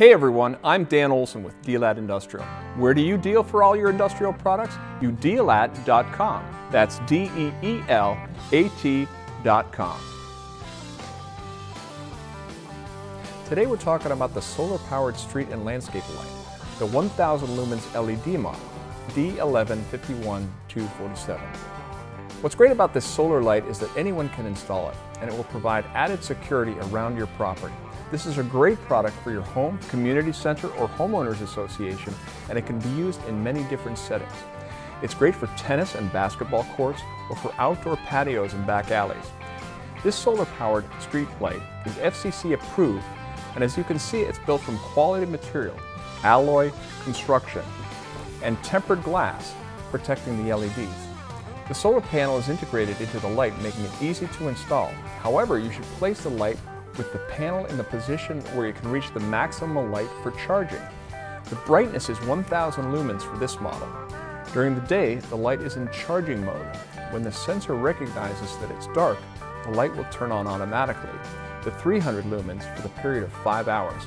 Hey everyone, I'm Dan Olson with Deelat Industrial. Where do you deal for all your industrial products? You deelat.com. That's D-E-E-L-A-T.com. Today we're talking about the solar-powered street and landscape light, the 1,000 lumens LED model, D1151527. What's great about this solar light is that anyone can install it, and it will provide added security around your property. This is a great product for your home, community center, or homeowners association, and it can be used in many different settings. It's great for tennis and basketball courts, or for outdoor patios and back alleys. This solar-powered street light is FCC approved, and as you can see, it's built from quality material, alloy, construction, and tempered glass, protecting the LEDs. The solar panel is integrated into the light, making it easy to install. However, you should place the light with the panel in the position where you can reach the maximum light for charging. The brightness is 1,000 lumens for this model. During the day, the light is in charging mode. When the sensor recognizes that it's dark, the light will turn on automatically to 300 lumens for the period of 5 hours.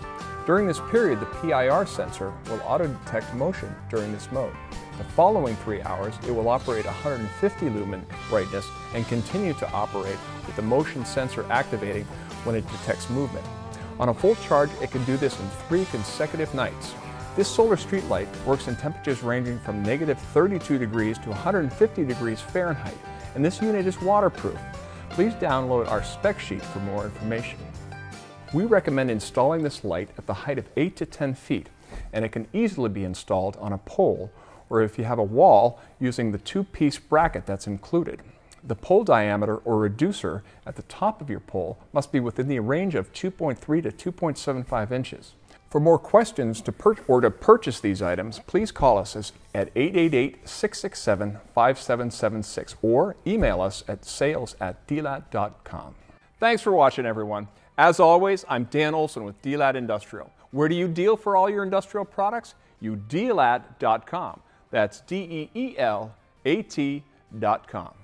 During this period, the PIR sensor will auto-detect motion during this mode. The following 3 hours, it will operate 150 lumen brightness and continue to operate with the motion sensor activating when it detects movement. On a full charge, it can do this in 3 consecutive nights. This solar streetlight works in temperatures ranging from -32 degrees to 150 degrees Fahrenheit, and this unit is waterproof. Please download our spec sheet for more information. We recommend installing this light at the height of 8 to 10 feet, and it can easily be installed on a pole or if you have a wall using the 2-piece bracket that's included. The pole diameter or reducer at the top of your pole must be within the range of 2.3 to 2.75 inches. For more questions to purchase these items, please call us at 888-667-5776 or email us at sales@deelat.com. Thanks for watching, everyone. As always, I'm Dan Olson with Deelat Industrial. Where do you deal for all your industrial products? You deelat.com. That's D-E-E-L-A-T.com.